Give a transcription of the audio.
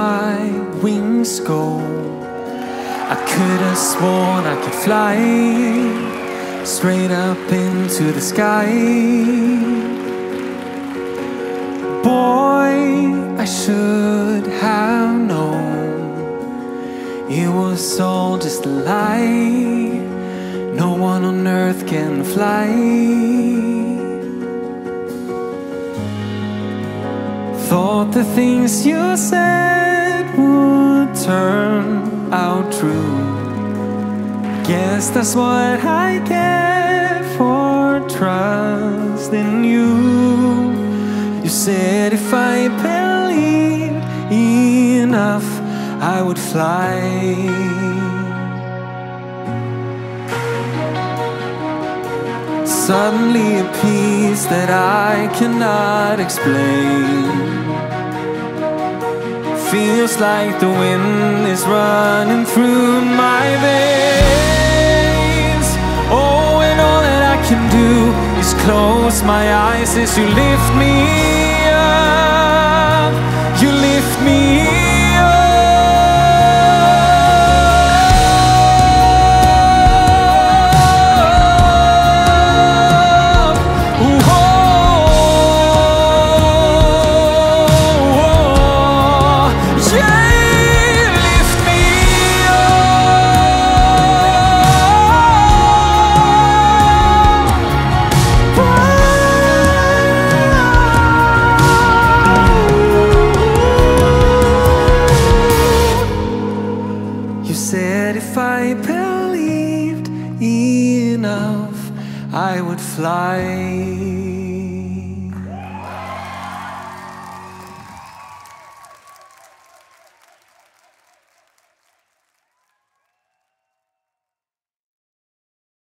my wings go. I could have sworn I could fly straight up into the sky. Boy, I should have known it was all just a lie. No one on earth can fly. Thought the things you said would turn out true. Guess that's what I get for trusting you. You said if I believed enough, I would fly. Suddenly a peace that I cannot explain. Feels like the wind is running through my veins. Oh, and all that I can do is close my eyes as you lift me up. You lift me up.